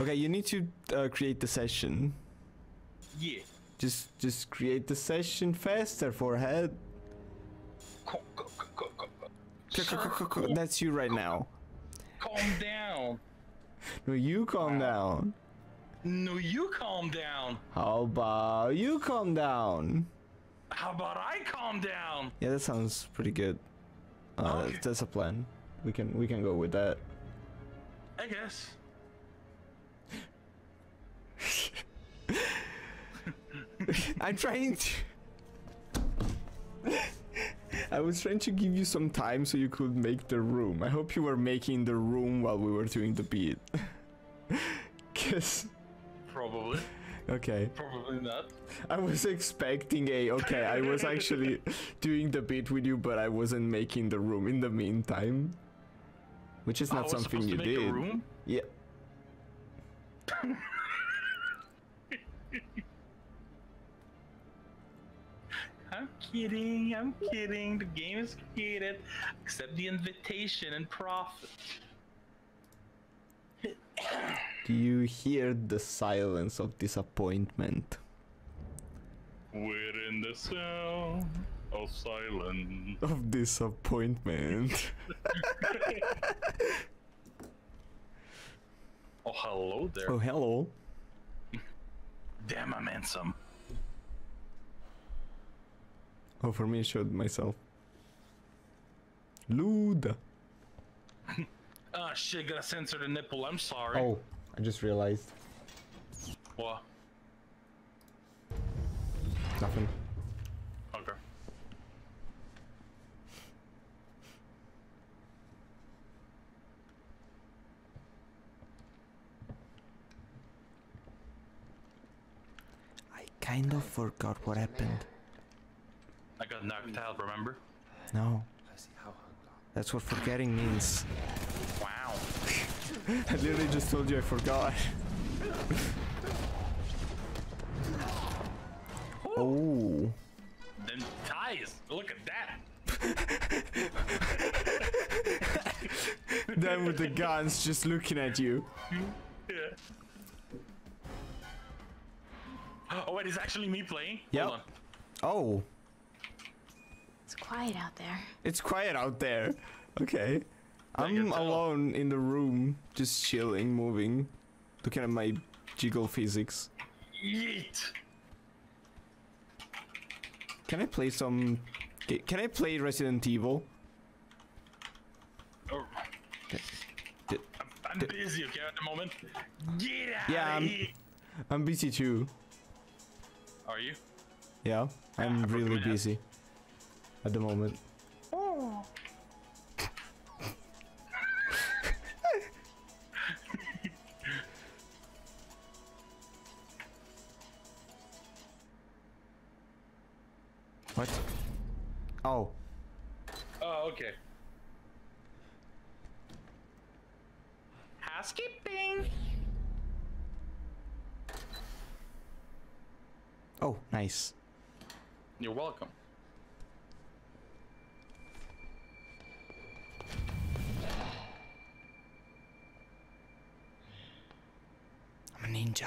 Okay, you need to create the session. Yeah. Just create the session faster, forehead. Go. That's you right now. Calm down. No, you calm down. No, you calm down. How about you calm down? How about I calm down? Yeah, that sounds pretty good. Okay. That's a plan. We can go with that. I guess. I'm trying to. I was trying to give you some time so you could make the room. I hope you were making the room while we were doing the beat. Cause. Probably. Okay. Probably not. I was expecting a. Okay, I was actually doing the beat with you, but I wasn't making the room in the meantime. Which is not something you did. The room? Yeah. I'm kidding. I'm kidding. The game is created. Accept the invitation and profit. Do you hear the silence of disappointment? We're in the sound of silence. Of disappointment. Oh, hello there. Oh, hello. Damn, I'm handsome. Oh, for me, I showed myself. Luda. Ah, shit, gotta censor the nipple, I'm sorry. Oh, I just realized. What? Nothing. Okay. I kind of forgot what happened. I got knocked out, remember? No. That's what forgetting means. Wow. I literally just told you I forgot. Oh. Them ties. Look at that. Them with the guns just looking at you. Yeah. Oh, wait, it's actually me playing? Yep. Hold on. Oh. It's quiet out there. It's quiet out there. Okay. I'm alone in the room, just chilling, moving, looking at my jiggle physics. Yeet. Can I play some... Can I play Resident Evil? Oh. I'm busy, okay, at the moment. Get out of here. I'm busy too. Are you? Yeah, I'm really busy. At the moment. Oh. What? Oh. Oh, okay. Housekeeping. Oh, nice. You're welcome. Ninja.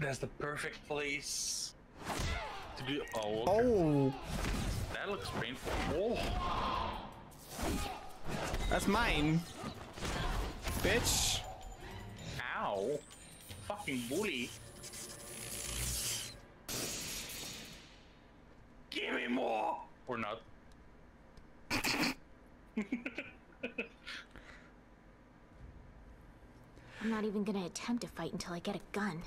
That's the perfect place to do. Oh, okay. Oh. That looks painful. Oh. That's mine, bitch. Ow. Fucking bully. Give me more! Or not. I'm not even gonna attempt to fight until I get a gun.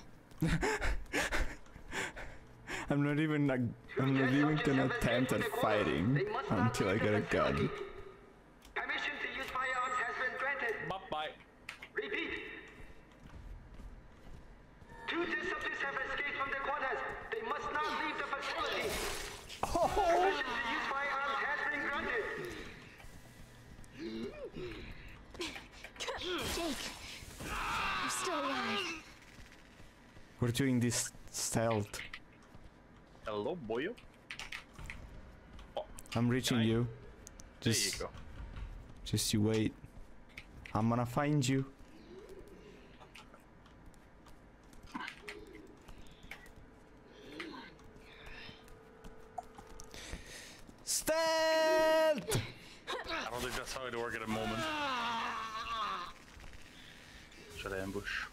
I'm not even gonna attempt at fighting until I get a gun. Permission to use firearms has been granted. Bye-bye. Repeat. Two disruptors have escaped from their quarters. They must not leave the facility. Oh. Permission to use firearms has been granted. Jake, I'm still alive. We're doing this stealth. Hello, boyo. Oh, I'm reaching you. There you go. Just you wait. I'm gonna find you. Stealth! I don't think that's how it works at the moment. Should I ambush?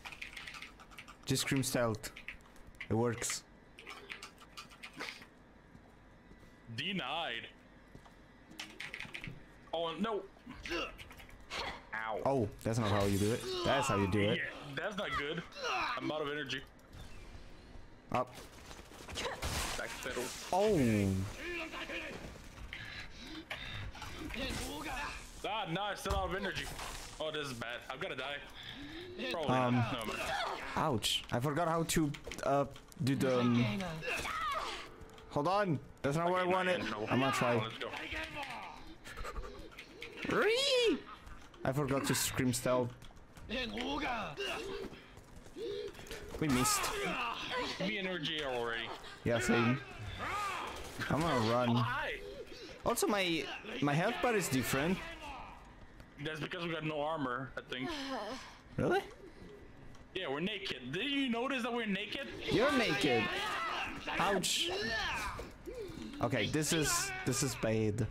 Just scream stealth. It works. Denied. Oh no! Ow. Oh, that's not how you do it. That's how you do it. Yeah, that's not good. I'm out of energy. Up. Backpedal. Oh. Ah, no, I'm still out of energy. Oh, this is bad. I've got to die. Probably not. No, ouch. I forgot how to do the... Hold on. That's not what I wanted. I'm gonna try. Let's go. I forgot to scream stealth. We missed. Me and RG are already. Yeah, same. I'm gonna run. Also, my health bar is different. That's because we got no armor, I think. Really? Yeah, we're naked. Did you notice that we're naked? You're naked. Ouch. Okay, this is bad.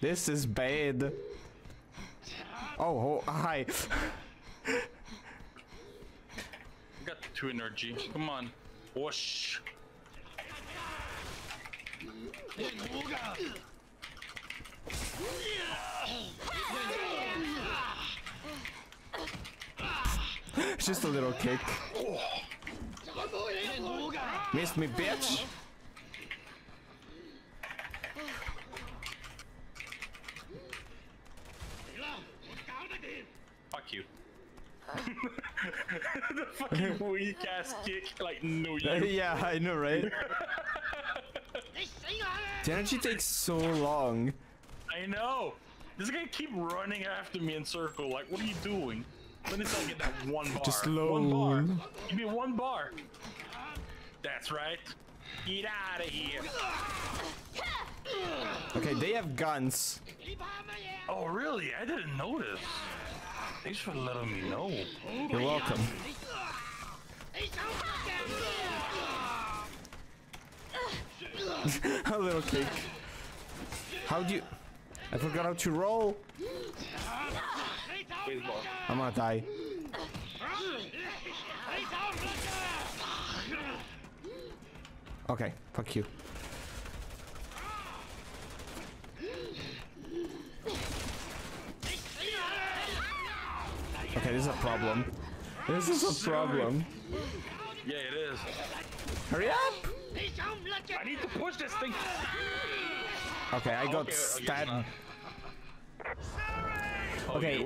This is bad. Oh, hi. I got 2 energy. Come on. Whoosh. Just a little kick. Missed me, bitch. Fuck you. The fucking weak ass kick, like, no, you. Yeah, I know, right? The energy takes so long. I know. This guy keep running after me in circle. Like, what are you doing? Let me try to get that one bar. Just slow. One bar. Give me one bar. That's right. Get out of here. Okay, they have guns. Oh, really? I didn't notice. Thanks for letting me know. You're welcome. A little kick. How do you... I forgot how to roll. I'm gonna die. Okay, fuck you. Okay, this is a problem. This is a problem. Yeah, it is. Hurry up! I need to push this thing. Okay, I got stabbed. Okay,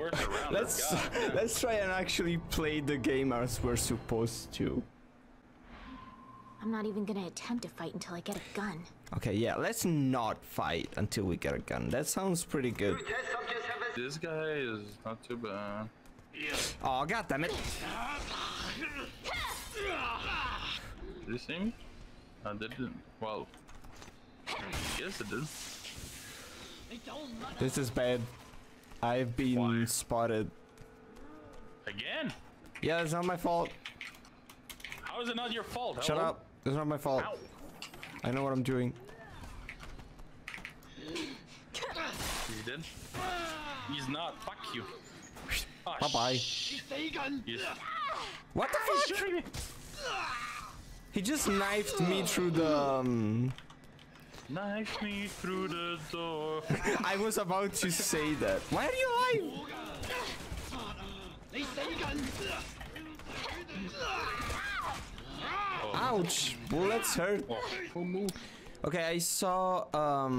let's try and actually play the game as we're supposed to. I'm not even gonna attempt to fight until I get a gun. Okay, yeah, let's not fight until we get a gun. That sounds pretty good. This guy is not too bad. Oh, god damn it! Did you see me? I didn't. Well, yes, it did. This is bad. I've been spotted. Again? Yeah, it's not my fault. How is it not your fault? Shut up. It's not my fault. Ow. I know what I'm doing. You did? He's not. Fuck you. Oh, bye-bye. What the fuck? He just knifed me through the... Knife me through the door. I was about to say that. Why are you alive? Ouch! Bullets hurt. Okay, I saw a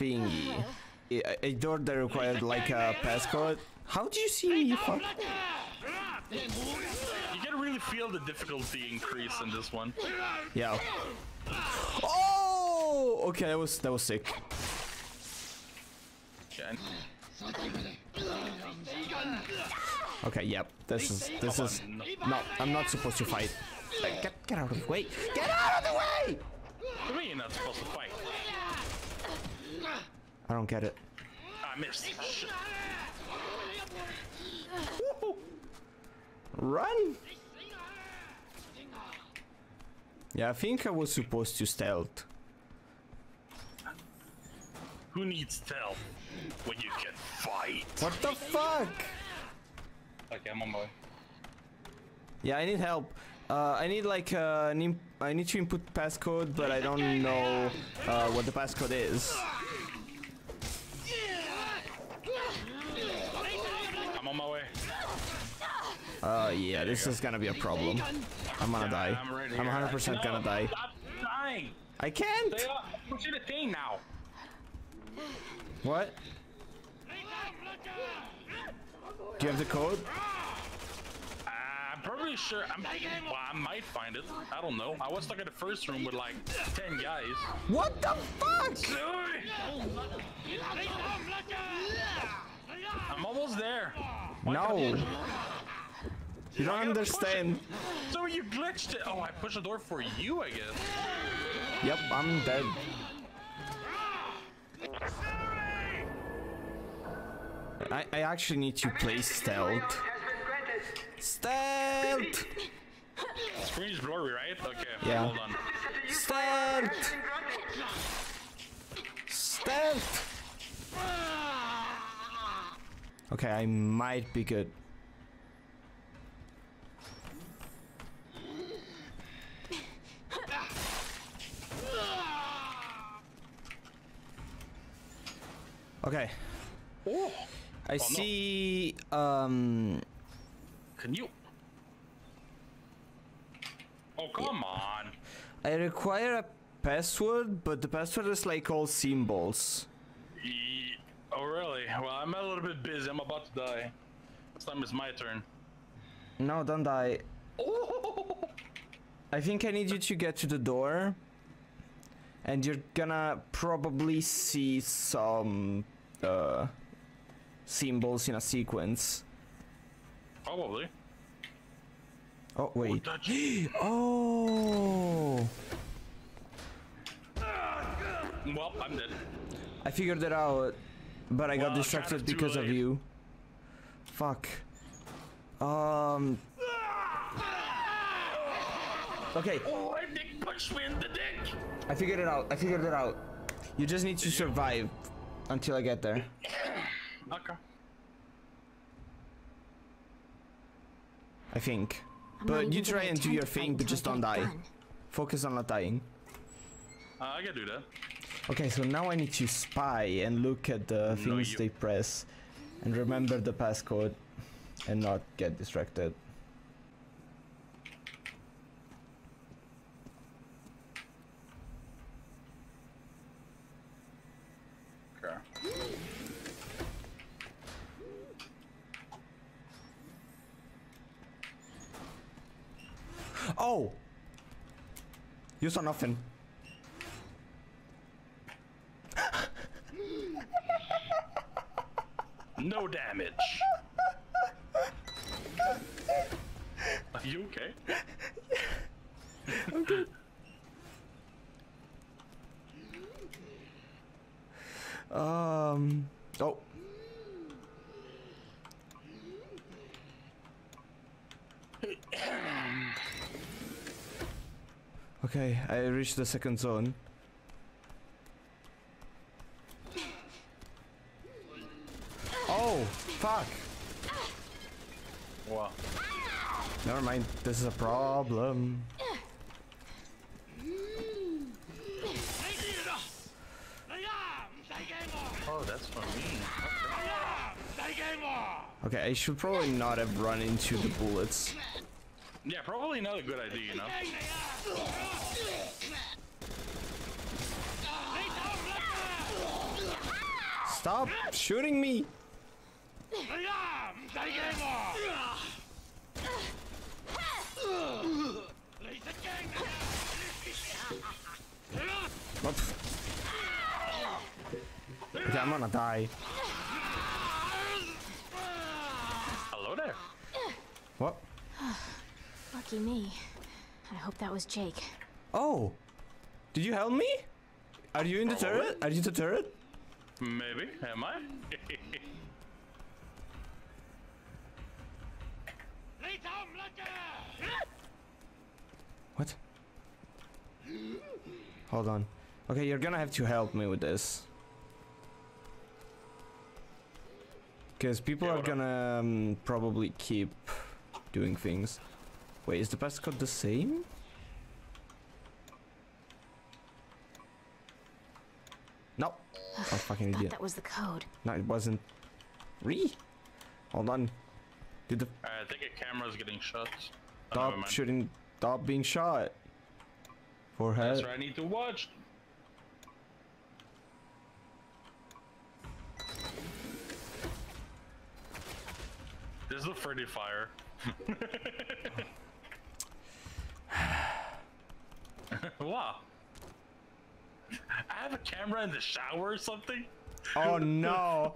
thingy, a door that required like a passcode. How do you see me? Fuck. You can really feel the difficulty increase in this one. Yeah. Oh, okay, that was sick. Okay, yep. This is not. I'm not supposed to fight. Get out of the way! Get out of the way! What do you mean you're not supposed to fight? I don't get it. I missed. Shit. Woo-hoo. Run! Yeah, I think I was supposed to stealth. Who needs stealth when you can fight? What the fuck? Okay, I'm on my way. Yeah, I need help. I need like I need to input passcode, but I don't know what the passcode is. I'm on my way. Yeah, this is gonna be a problem. I'm gonna die. I'm 100% gonna die. Stop dying. I can't. Push the thing now. What? Do you have the code? I'm probably sure. Well, I might find it. I don't know. I was stuck in the first room with like 10 guys. What the fuck? I'm almost there. No. You don't understand. So you glitched it. Oh, I pushed the door for you, I guess. Yep, I'm dead. I actually need to play stealth. Stealth! The screen is blurry, right? Okay, yeah. Hold on. Stealth! Stealth! Okay, I might be good. Okay. Oh. I see. No. Can you? Oh come on! I require a password, but the password is like all symbols. Oh really? Well, I'm a little bit busy. I'm about to die. This time it's my turn. No, don't die. Oh. I think I need you to get to the door. And you're gonna probably see some symbols in a sequence. Probably. Oh wait. Oh. Well, I'm dead. I figured it out, but I got distracted because of you. Fuck. Okay. Oh, I think punched me in the dick. I figured it out. I figured it out. You just need to survive until I get there. Okay. I think. But you try and do your thing, but just don't die. Focus on not dying. I can do that. Okay, so now I need to spy and look at the things they press. And remember the passcode. And not get distracted. Oh! You saw nothing. No damage. Are you okay? I'm good. Oh. Okay, I reached the second zone. Oh, fuck! Wow. Never mind, this is a problem. Oh, that's for me. Okay, I should probably not have run into the bullets. Yeah, probably not a good idea, you know. Stop shooting me! Oops. Okay, I'm gonna die. Hello there. What? Lucky me. I hope that was Jake. Oh, did you help me? Are you in the turret? Are you the turret? Maybe. Am I? What? Hold on. Okay, you're gonna have to help me with this. Because people are gonna probably keep doing things. Wait, is the passcode the same? No. Oh, fucking idiot. That was the code. No, it wasn't. Hold on. Did the... I think a camera's getting shot. Stop shooting. Stop being shot. Forehead. That's what I need to watch. This is a Freddy fire. Wow. I have a camera in the shower or something? Oh no.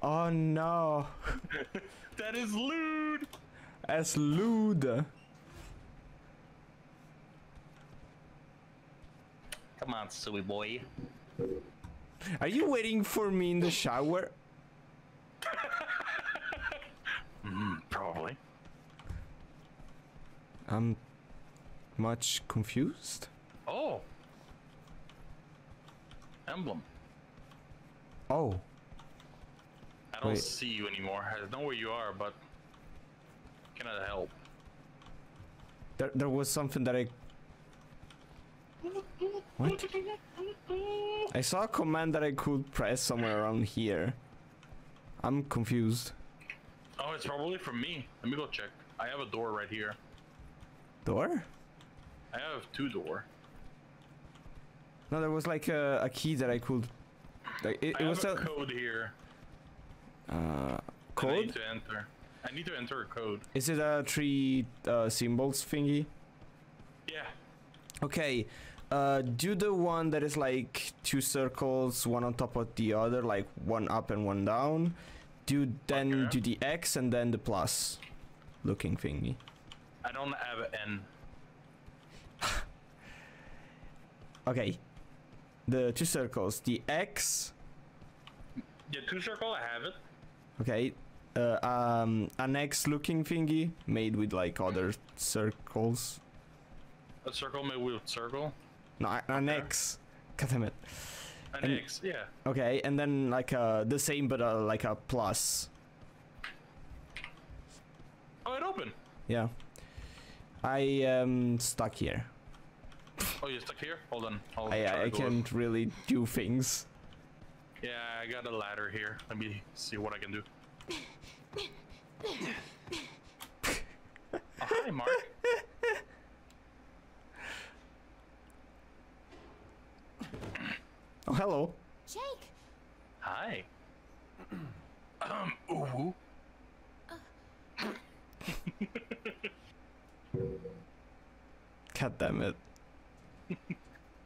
Oh no. That is lewd. That's lewd. Come on, silly boy. Are you waiting for me in the shower? Probably. I'm much confused. Oh. Emblem. Oh. I don't see you anymore. I don't know where you are, but cannot help. There was something that I... What? I saw a command that I could press somewhere around here. I'm confused. Oh, it's probably from me. Let me go check. I have a door right here. Door? I have two doors. No, there was like a key that I could. Like, it was a code here. Code? I need to enter. I need to enter a code. Is it a three symbols thingy? Yeah. Okay. Do the one that is like two circles, one on top of the other, like one up and one down. Do then do the X and then the plus looking thingy. I don't have an N. Okay. The two circles, the X. Yeah, two circle, I have it. Okay. An X looking thingy made with like other circles. A circle made with circle? No, an X. God damn it. An X, yeah. Okay, and then like the same but like a plus. Oh, it opened. Yeah. I am stuck here. Oh, you're stuck here? Hold on. I can't really do things. Yeah, I got a ladder here. Let me see what I can do. Oh, hi, Mark. Oh, hello. Jake. Hi. Ooh. God damn it.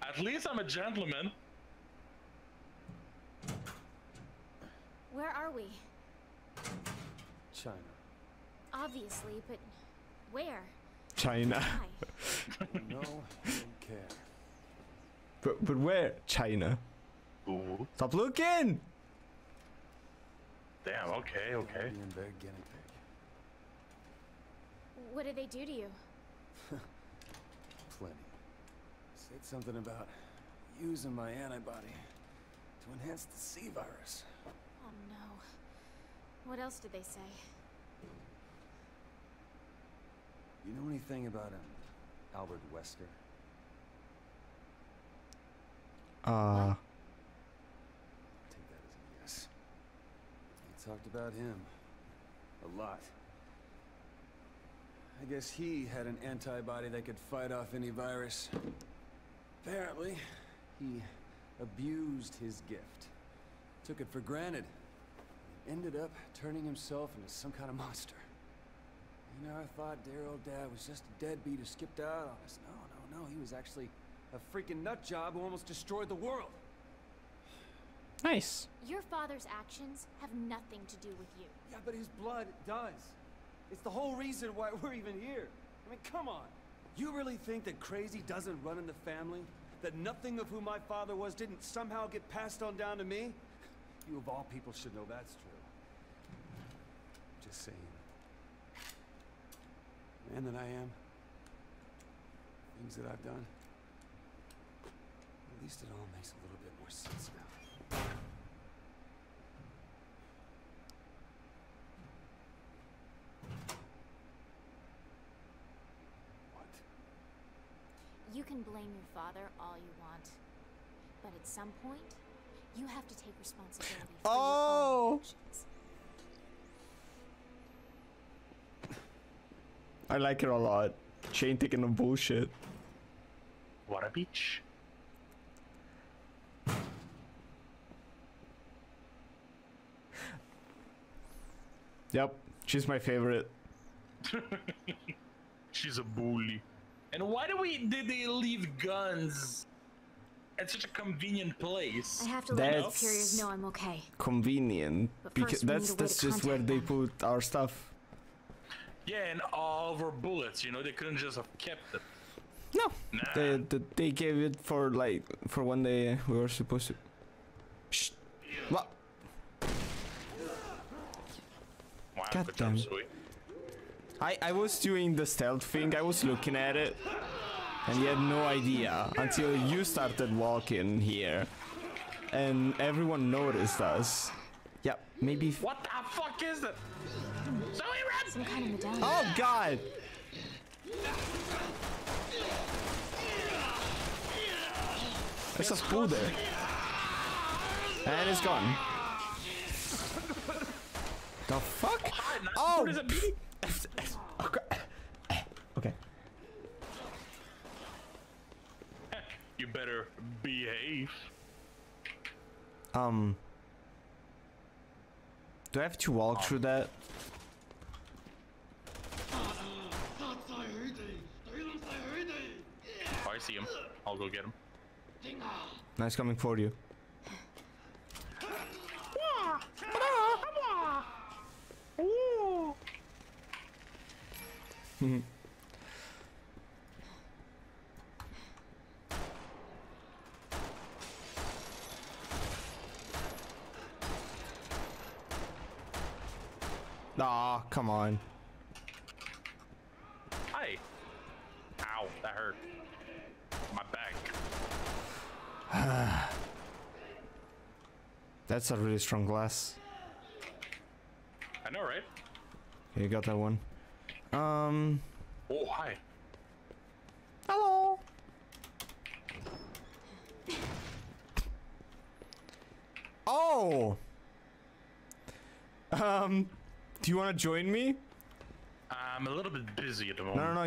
At least I'm a gentleman. Where are we? China. Obviously, but where? China. No, I don't care. But where? China. Ooh. Stop looking! Damn, okay, okay. What did they do to you? Plenty. Said something about using my antibody to enhance the C virus. Oh no. What else did they say? You know anything about him? Albert Wesker? What? Take that as a yes. We talked about him a lot. I guess he had an antibody that could fight off any virus. Apparently, he abused his gift. Took it for granted. Ended up turning himself into some kind of monster. You know, I thought dear old Dad was just a deadbeat who skipped out on us. No, no, no. He was actually a freaking nut job who almost destroyed the world. Nice. Your father's actions have nothing to do with you. Yeah, but his blood does. It's the whole reason why we're even here. I mean, come on. You really think that crazy doesn't run in the family? That nothing of who my father was didn't somehow get passed on down to me? You of all people should know that's true. Just saying. Man that I am. Things that I've done. At least it all makes a little bit more sense now. You can blame your father all you want, but at some point, you have to take responsibility for your own actions. I like it a lot. Chain taking the bullshit. What a bitch. Yep, she's my favorite. She's a bully. And why did they leave guns at such a convenient place? I have to let the superiors know I'm okay. Convenient, because that's just where they put our stuff. Yeah, and all of our bullets. You know, they couldn't just have kept it. No, nah. They gave it for like for when they we were supposed to. Shh. What? Wow, God damn. I was doing the stealth thing, I was looking at it, and he had no idea until you started walking here, and everyone noticed us. Yeah, maybe... What the fuck is that? So he ran! Oh god! There's a spool there. And it's gone. The fuck? Oh! Okay. You better behave. Do I have to walk through that? Oh, I see him. I'll go get him. Nice coming for you. Nah, come on. Hey. Ow, that hurt. My back. That's a really strong glass. I know, right? You got that one. Oh, hi. Hello. Oh. Do you want to join me? I'm a little bit busy at the moment. No,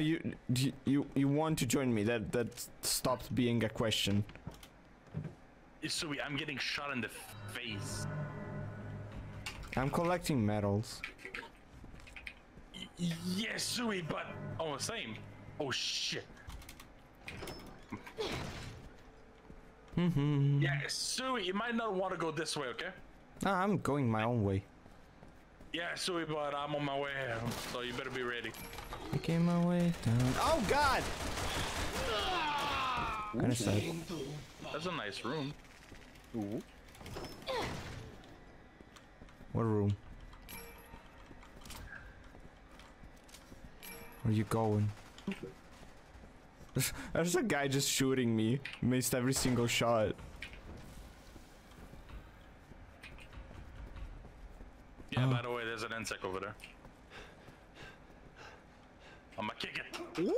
you want to join me? That stopped being a question. So I'm getting shot in the face. I'm collecting medals. Yes, Sui, but all the same. Oh shit. Yeah, Sui, you might not want to go this way, okay? Nah, I'm going my own way. Yeah, Sui, but I'm on my way out, so you better be ready. I came my way down. Oh god! That's a nice room. Ooh. What room? Where are you going? There's a guy just shooting me. Missed every single shot. Yeah, by the way, there's an insect over there. I'ma kick it. Yeah.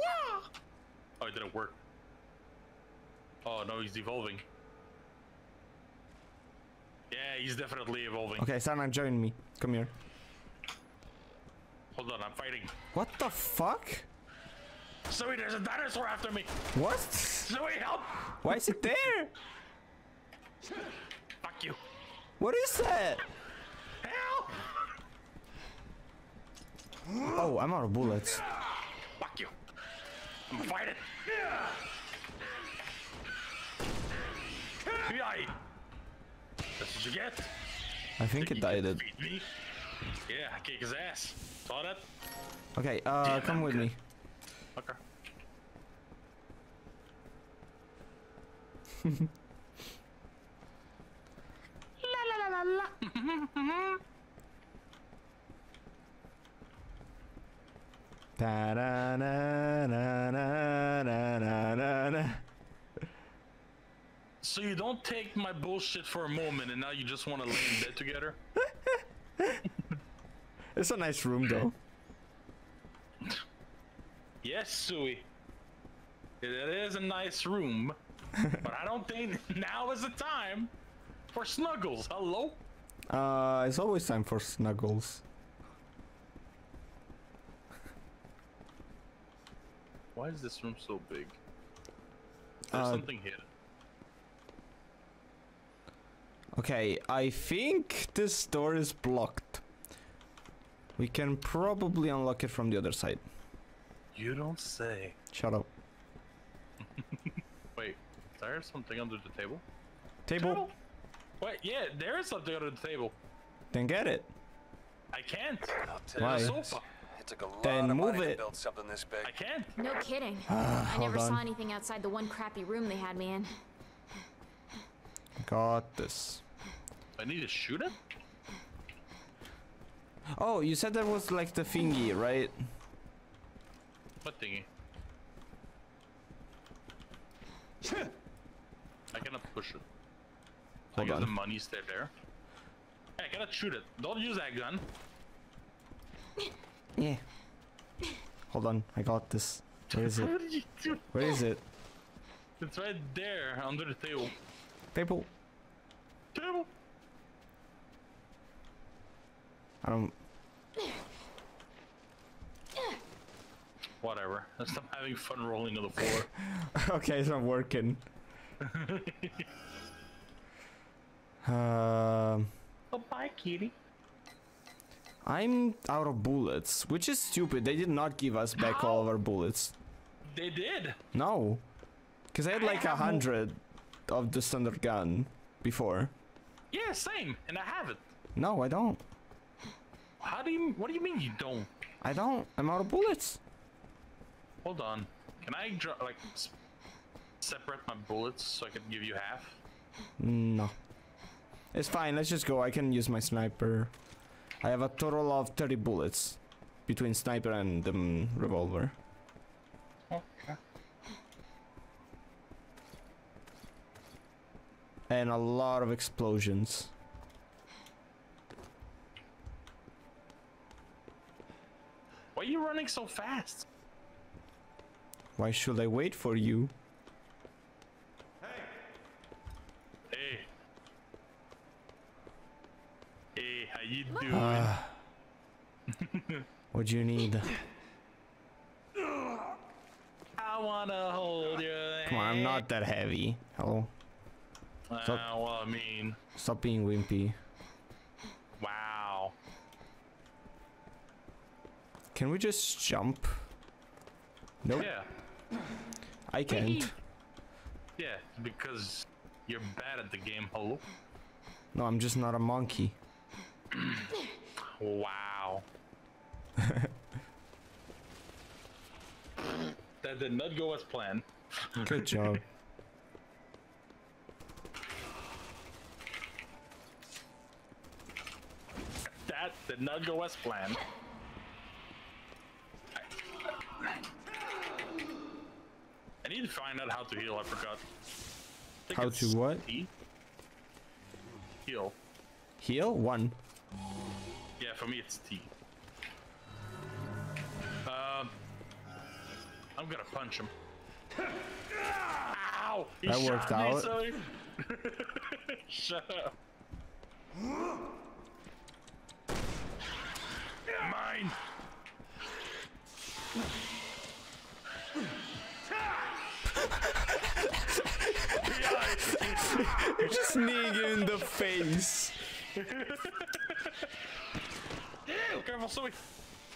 Oh, it didn't work. Oh, no, he's evolving. Yeah, he's definitely evolving. Okay, Sana, join me. Come here. Hold on, I'm fighting. What the fuck? Zoe, there's a dinosaur after me. What? Zoe, help! Why is it there? Fuck you. What is that? Help! Oh, I'm out of bullets. Fuck you. I'm fighting. That's what you get. I think it died. Yeah, I kick his ass. Saw that? Okay, come with me. Okay. La la la la. Da na na na na na na na. So you don't take my bullshit for a moment, and now you just want to lay in bed together? It's a nice room, though. Yes, Sui. It is a nice room, but I don't think now is the time for snuggles. Hello? It's always time for snuggles. Why is this room so big? There's something here. Okay, I think this door is blocked. We can probably unlock it from the other side. You don't say. Shut up. Wait, is there something under the table? Table? Wait, yeah, there is something under the table. Then get it. I can't. Why? Sofa. It took a lot of money to build something this big. I can't. No kidding. I never saw anything outside the one crappy room they had me in. Got this. I need to shoot it? Oh, you said that was like the thingy, right? What thingy? I cannot push it. I guess the money's there. Hey, I cannot shoot it. Don't use that gun. Yeah. Hold on, I got this. Where is it? Where is it? It's right there under the table. Table. Table. I don't. Whatever. Let's stop having fun rolling to the floor. Okay, it's not working. Bye, kitty. I'm out of bullets, which is stupid. They did not give us back all of our bullets. They did? No. Because I had like 100 of the standard gun before. Yeah, same. And I have it. No, I don't. How do you... What do you mean you don't? I don't. I'm out of bullets. Hold on. Can I like separate my bullets so I can give you half? No. It's fine. Let's just go. I can use my sniper. I have a total of 30 bullets between sniper and the revolver. Okay. And a lot of explosions. Why are you running so fast? Why should I wait for you? Hey, how you doing? What do you need? I wanna hold you. Come on, I'm not that heavy. Hello. Well, I mean. Stop being wimpy. Wow. Can we just jump? Nope. Yeah. I can't. Yeah, because you're bad at the game. Hello. No, I'm just not a monkey. Wow. That did not go as planned. Good job. That did not go as planned. I need to find out how to heal. I forgot. How to what? Heal. Heal? One. Yeah, for me it's T. I'm gonna punch him. Ow! He that worked out. So... Shut up. Mine. You just sneak in the face. Careful, Sui.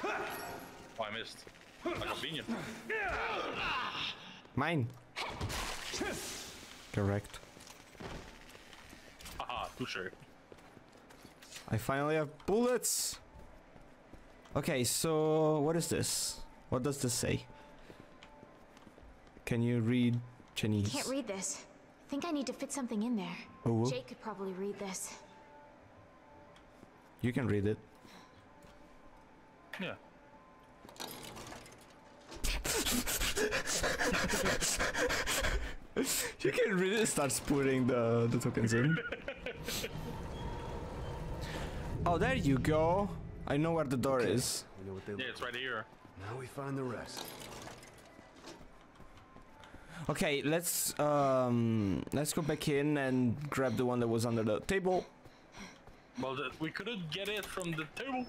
Oh, I missed. Mine. Correct. Aha, too sure. I finally have bullets. Okay, so what is this? What does this say? Can you read Chinese? I can't read this. Think I need to fit something in there. Oh. Jake could probably read this. You can read it. Yeah. You can read it. Starts putting the tokens in. Oh, there you go. I know where the door is. I know what they it's right here. Now we find the rest. Okay, let's go back in and grab the one that was under the table. Well, we couldn't get it from the table.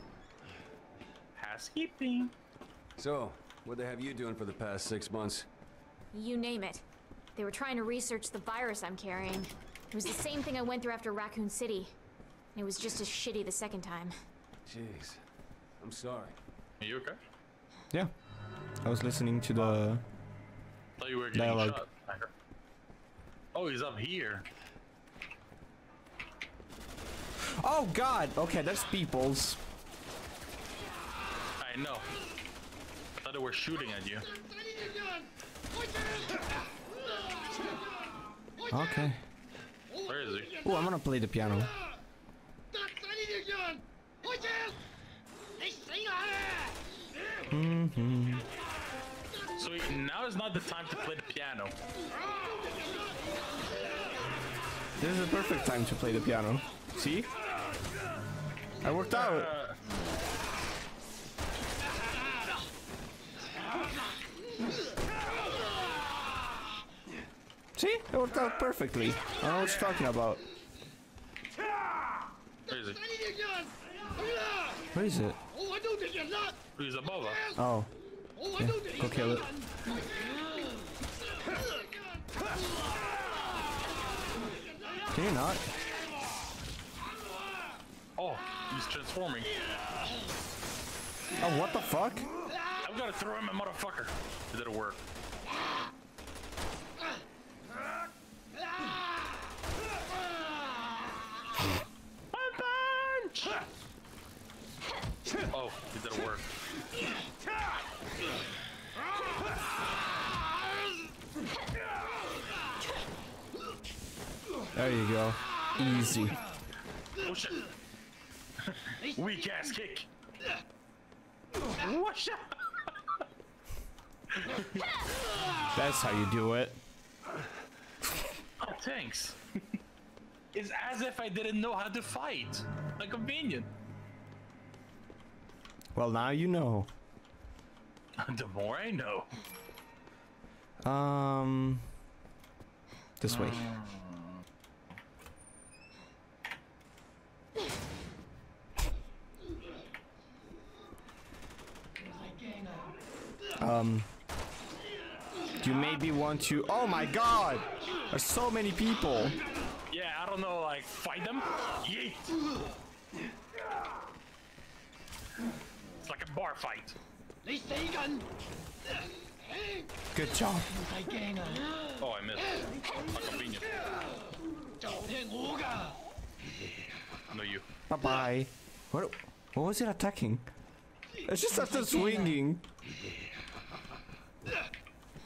Housekeeping. So, what the have you doing for the past 6 months? You name it. They were trying to research the virus I'm carrying. It was the same thing I went through after Raccoon City. It was just as shitty the second time. Jeez, I'm sorry. Are you okay? Yeah, I was listening to the thought you were getting dialogue. Shot. Oh, he's up here. Oh God! Okay, that's people's. I know. I thought they were shooting at you. Okay. Where is he? Oh, I'm gonna play the piano. Mm-hmm. So now is not the time to play the piano. This is the perfect time to play the piano. See? I worked out. See? It worked out perfectly. I don't know what you're talking about. Where is it? Where is it? He's above us. Oh. Yeah. Go kill it. Can you not? Oh, he's transforming. Oh, what the fuck? I've got to throw him a motherfucker. It didn't work. Oh, it didn't work. There you go. Easy. Oh shit. Weak ass kick. What's up? That's how you do it. Oh, thanks. It's as if I didn't know how to fight. Like convenient. Well, now you know. The more I know. This way. You maybe want to. Oh my God! There's so many people. Yeah, I don't know. Like fight them. Yeet. Like a bar fight. Good job. Oh, I missed. How convenient. No, you. Bye bye. What was it attacking? It just started swinging.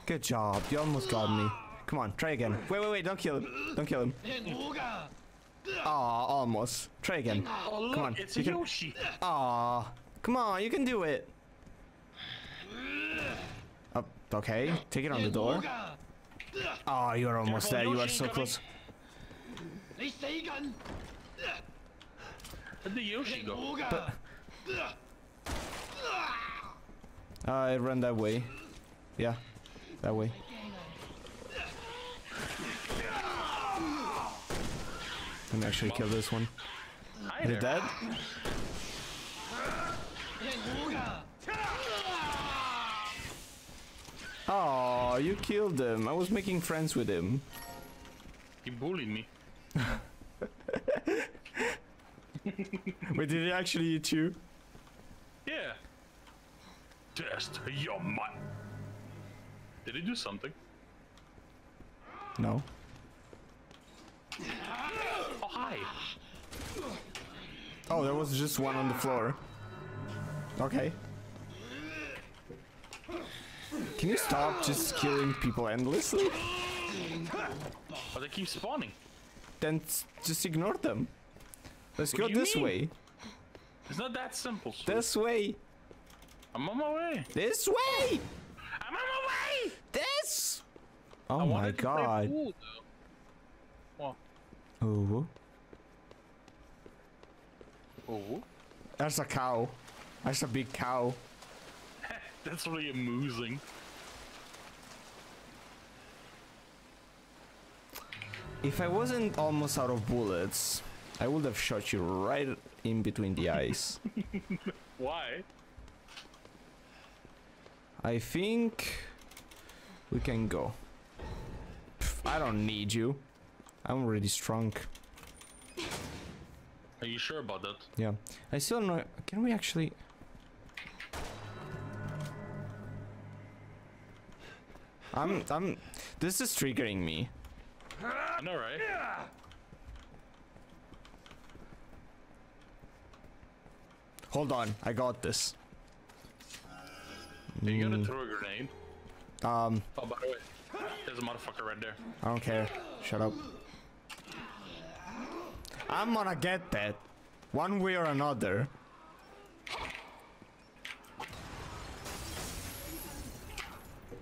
Good job. You almost got me. Come on, try again. Wait. Don't kill him. Don't kill him. Ah, almost. Try again. Come on. It's a Yoshi. Ah. Come on, you can do it. Oh, okay, take it on the door. Oh, you're almost there. You are so close. Where'd the Yoshi go? I ran that way. Yeah, that way. Let me actually kill this one. Is it dead? Oh, you killed him. I was making friends with him. He bullied me. Wait, did he actually eat you? Yeah. Test your mind. Did he do something? No. Oh, hi. Oh, there was just one on the floor. Okay. Can you stop just killing people endlessly? But they keep spawning. Then just ignore them. Let's go this way. It's not that simple. So. This way. I'm on my way. This way. I'm on my way. This. Oh my god. What? Oh. Oh. That's a cow. That's a big cow. That's really amusing. If I wasn't almost out of bullets, I would have shot you right in between the eyes. Why? I think we can go. Pff, I don't need you. I'm already strong. Are you sure about that? Yeah. I still don't know. Can we actually... This is triggering me. I know, right? Hold on, I got this. Are you gonna throw a grenade? Oh, by the way, there's a motherfucker right there. I don't care. Shut up. I'm gonna get that, one way or another.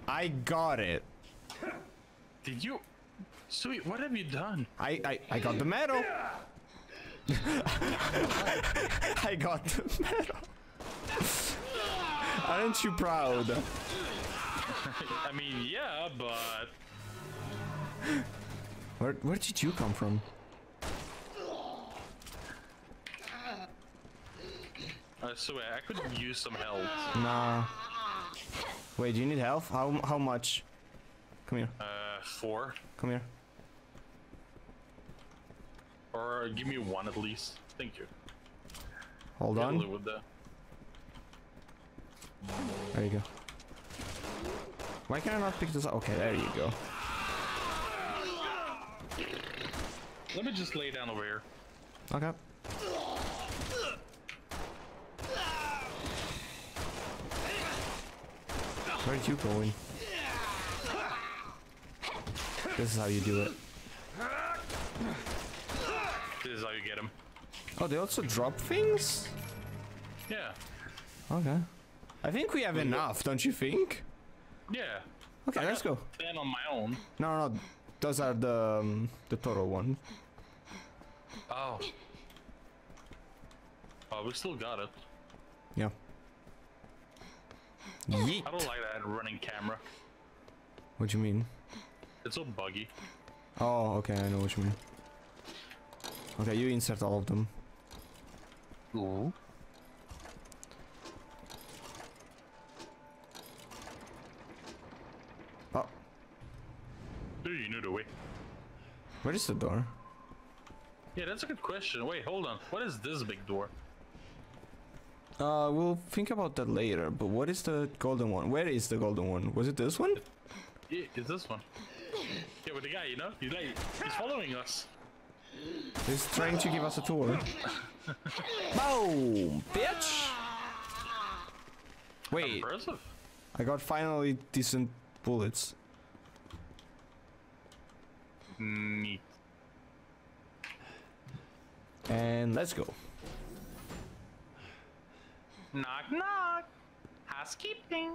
I got it. Did you? Sweet, what have you done? I got the medal. I got the medal. Aren't you proud? I mean, yeah, but... Where did you come from? So I could use some health. Nah. Wait, do you need health? How much? Come here. 4. Come here. Or give me 1 at least. Thank you. Hold on. Deal with that. There you go. Why can I not pick this up? Okay, there you go. Let me just lay down over here. Okay. Where are you going? This is how you do it. This is how you get them. Oh, they also drop things? Yeah. Okay. I think we have enough, don't you think? Yeah. Okay, let's go. 10 on my own. No, no, those are the Toro one. Oh. Oh, we still got it. Yeah. Yeet. I don't like that running camera. What do you mean? It's so buggy. Oh, okay, I know what you mean. Okay, you insert all of them. Ooh. Oh. Do you know the way? Where is the door? Yeah, that's a good question. Wait, hold on. What is this big door? We'll think about that later, but what is the golden one? Where is the golden one? Was it this one? Yeah, it's this one. Yeah, with the guy, you know? He's like, he's following us. He's trying to give us a tour. Boom! Bitch! Wait. Impressive. I got finally decent bullets. Neat. And let's go. Knock knock. Housekeeping.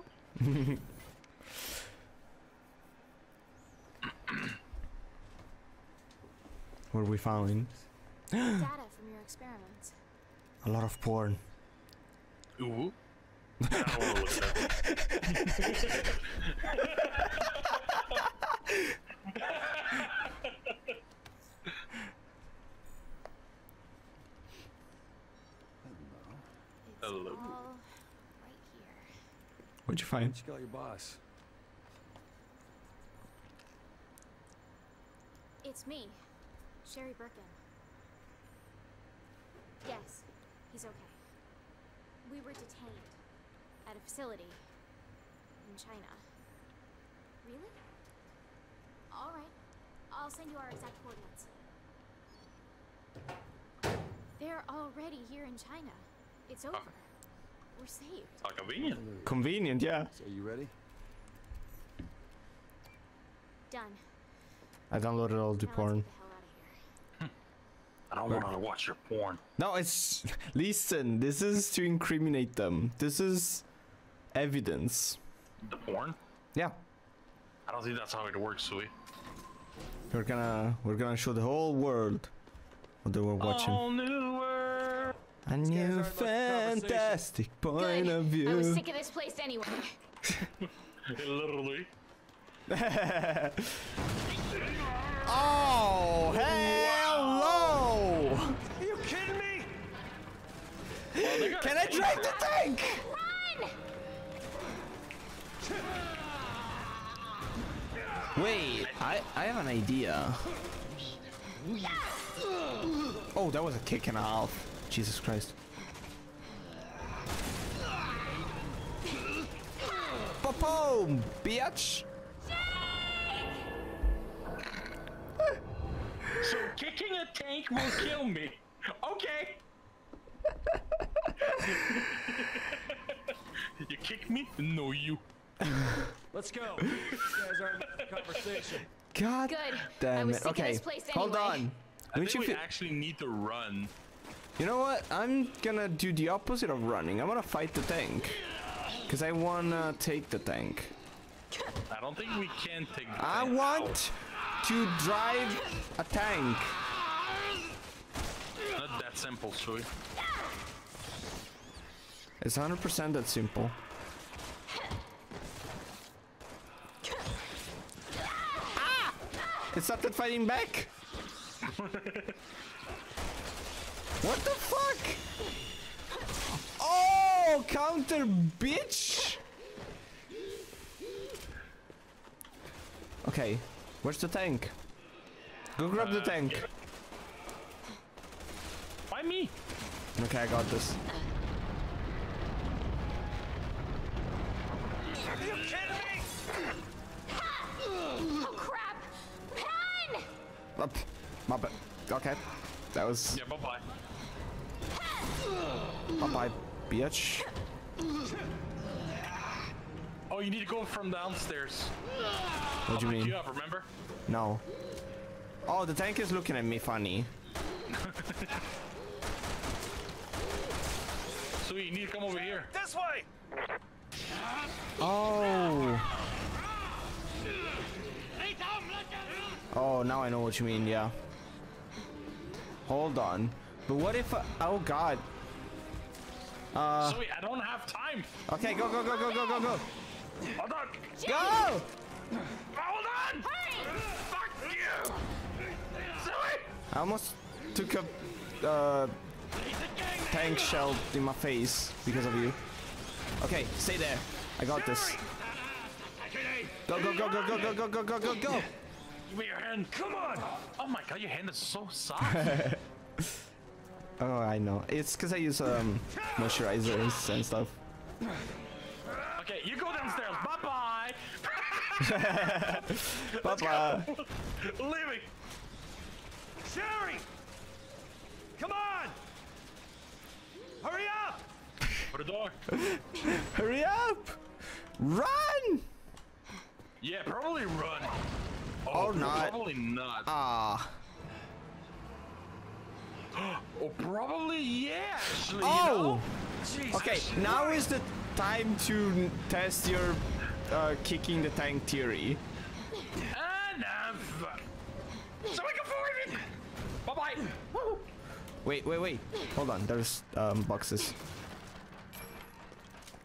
What are we found? Data from your experiments. A lot of porn. Ooh. Hello. Right here. What'd you find? She got your boss. It's me, Sherry Birkin. Yes, he's okay. We were detained at a facility in China. Really? All right. I'll send you our exact coordinates. They're already here in China. It's over. We're saved. Oh, convenient. Convenient, yeah. So you ready? Done. I downloaded all the porn. I don't want to watch your porn. No, it's... Listen, this is to incriminate them. This is evidence. The porn? Yeah. I don't think that's how it works, Sui. We're gonna show the whole world what they were watching. All new world. A new fantastic point of view. I was sick of this place anyway. Literally. Oh, hello! Wow. Are you kidding me? Well, can I drive the tank? Run! Wait, I have an idea. Oh, that was a kick and a half. Jesus Christ. Boom, bitch! So kicking a tank will kill me. Okay. You kick me? No, you. Let's go. You guys aren't having a conversation. God. Good. Damn it. Okay. Hold on. I think we actually need to run. You know what? I'm gonna do the opposite of running. I'm gonna fight the tank. Because I want to take the tank. I don't think we can take the tank. I want to drive a tank. Not that simple, Sui. It's 100% that simple. Ah! It started fighting back? What the fuck? Oh, counter, bitch! Okay, where's the tank? Go grab the tank. Yeah. Why me? Okay, I got this. Are you kidding me? Oh crap! Run! Oh, my bad. Okay, that was. Yeah, bye bye. Bye bye. Bitch. Oh, you need to go from downstairs. What do you mean? You up, remember? No. Oh, the tank is looking at me funny. So you need to come over here. This way! Oh. Oh, now I know what you mean, yeah. Hold on. But what if... oh, God. Sweet, I don't have time. Okay, go. Hold on. Jake. Go! Hold on! Hurry! Fuck you! Sweet! I almost took a tank shell in my face because of you. Okay, stay there. I got this. Go. Give me your hand. Come on! Oh my God, your hand is so soft. Oh, I know. It's because I use moisturizers and stuff. Okay, you go downstairs. Bye-bye. Bye-bye. Leave me. Sherry! Come on! Hurry up! For the door. Hurry up! Run! Yeah, probably run. Oh, or not. Probably not. Ah. Oh, probably, yeah, actually, you know? Okay, now is the time to test your kicking the tank theory. Enough! So I can forward it! Bye-bye! Wait. Hold on, there's boxes.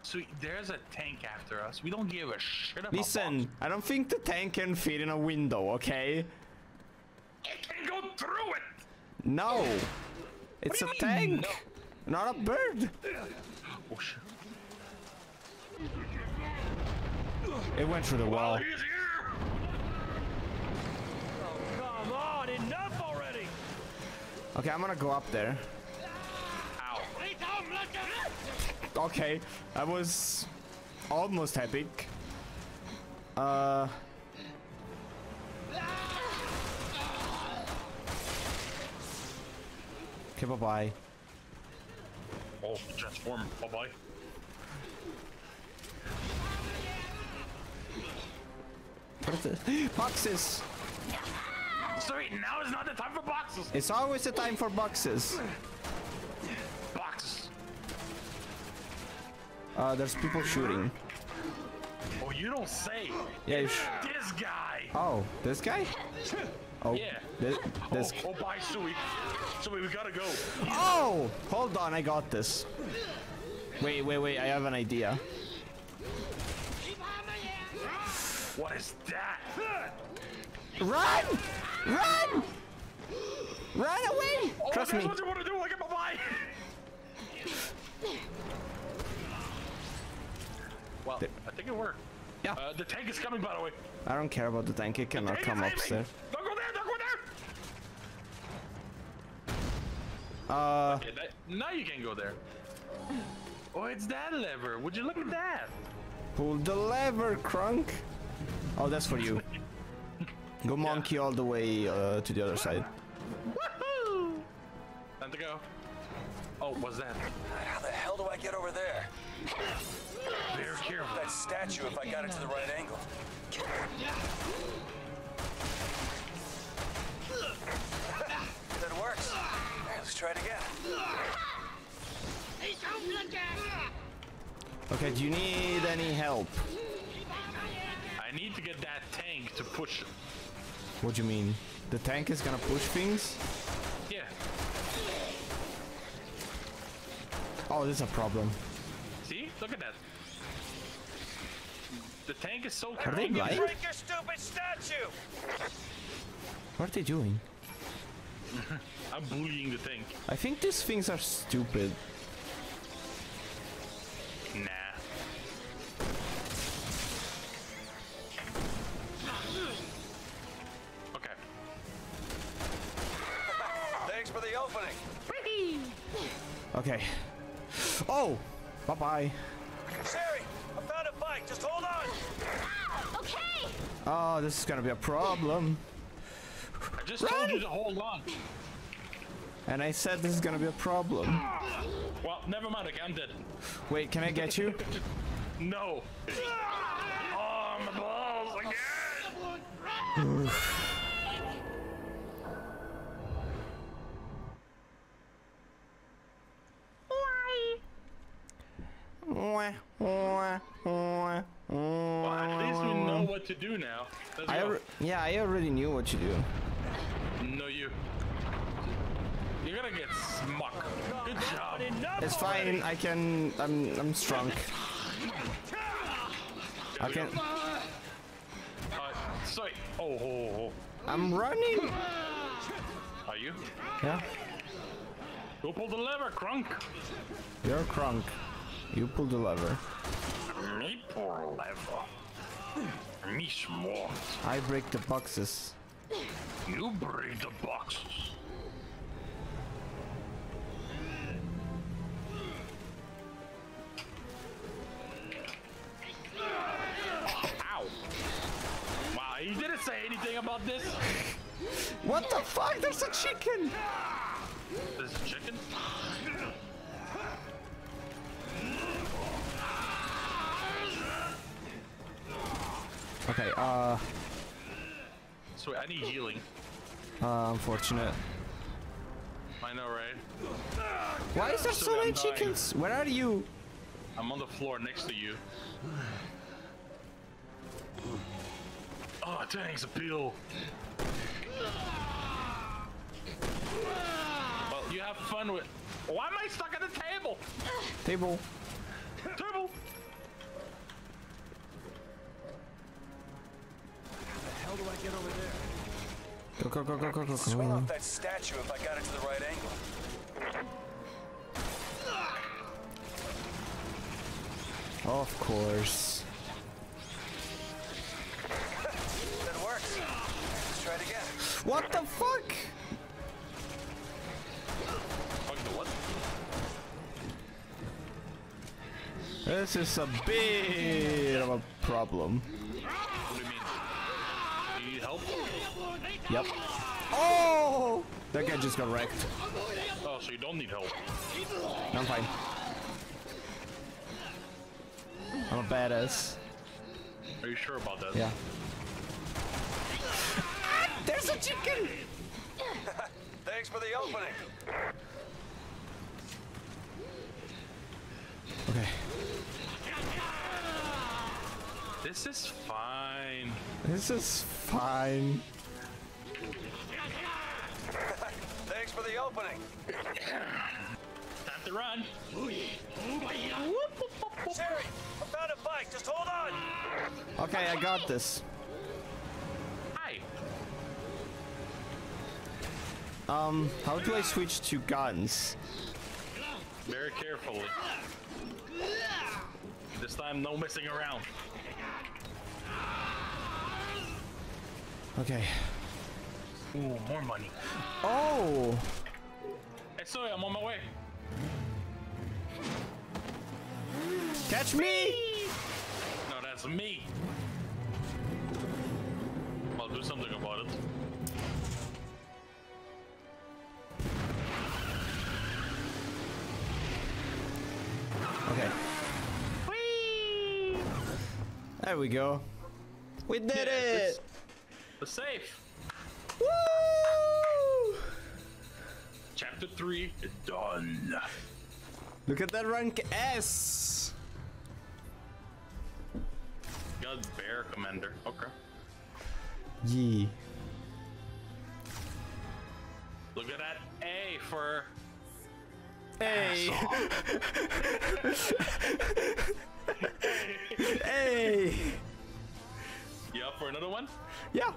So there's a tank after us. We don't give a shit about boxes. I don't think the tank can fit in a window, okay? It can go through it! No! It's a tank! No. Not a bird! Oh, shit. It went through the wall. He's here. Oh, come on! Enough already! Okay, I'm gonna go up there. Ow. Okay, I was almost epic. Okay, bye-bye. Oh, transform. Bye-bye. What is this? Boxes! Sorry, now is not the time for boxes. It's always the time for boxes. Boxes. There's people shooting. Oh, you don't say. Yeah, you this guy. Oh, this guy? Oh, yeah. This. Oh, bye, Sui. Sui, we gotta go. Oh, hold on, I got this. Wait, I have an idea. What is that? Run! Run! Run away! Oh, trust me. What you want to do? Look at my body. Well, I think it worked. Yeah. The tank is coming, by the way. I don't care about the tank. It cannot come upstairs. Don't go there! Don't go there! Okay, now you can go there. Oh, it's that lever. Would you look at that? Pull the lever, Krunk. Oh, that's for you. Go monkey all the way to the other side. Woohoo! Time to go. Oh, what's that? How the hell do I get over there? Very careful. That statue, if I got it to the right angle. That works. Right, let's try it again. Okay, do you need any help? I need to get that tank to push it. What do you mean? The tank is gonna push things? Yeah. Oh, this is a problem. See? Look at that. The tank is so... Are they blind? Break your stupid statue! What are they doing? I'm bullying the tank. I think these things are stupid. Nah. For the opening. Okay. Oh, bye bye. Sherry, I found a bike. Just hold on. Ah, okay. Oh, this is gonna be a problem. I just told you to hold on. And I said this is gonna be a problem. Well, never mind. I'm dead. Wait, can I get you? No. Oh, my balls again. Well, at least we know what to do now. I already knew what to do. No, you're gonna get smuck. Good job. It's fine. I can. I'm strong. I can. Sorry. Oh. I'm running. Are you? Yeah. Go pull the lever, Krunk. You're Krunk. You pull the lever. Me pull lever. Me smart. I break the boxes. You break the boxes. Ow! Wow, you didn't say anything about this. What the fuck? There's a chicken. There's a chicken? Okay, so I need healing. Unfortunate. I know, right? Why is there so many chickens? Where are you? I'm on the floor next to you. Oh, thanks, a pill. Well, you have fun with... Why am I stuck at the table? Table! How do I get over there? Go. Swing off that statue if I got it to the right angle. Of course. That works. Let's try it again. What the fuck? This is a bit of a problem. Yep. Oh! That guy just got wrecked. Oh, so you don't need help. No, I'm fine. I'm a badass. Are you sure about that? Yeah. There's a chicken! Thanks for the opening. Okay. This is fine. This is fine. Thanks for the opening. Time to run. Sherry, I found a bike. Just hold on. Okay, I got this. Hi. How do I switch to guns? Very carefully. This time, no messing around. Okay. Ooh, more money. Oh! Hey, sorry, I'm on my way. Catch me! No, that's me. I'll do something about it. Okay. Whee! There we go. We did it! We're safe. Woo! Chapter 3 is done. Look at that rank S. Got bear commander. Okay. Yee. Look at that A for A. A. A. You up for another one? Yeah.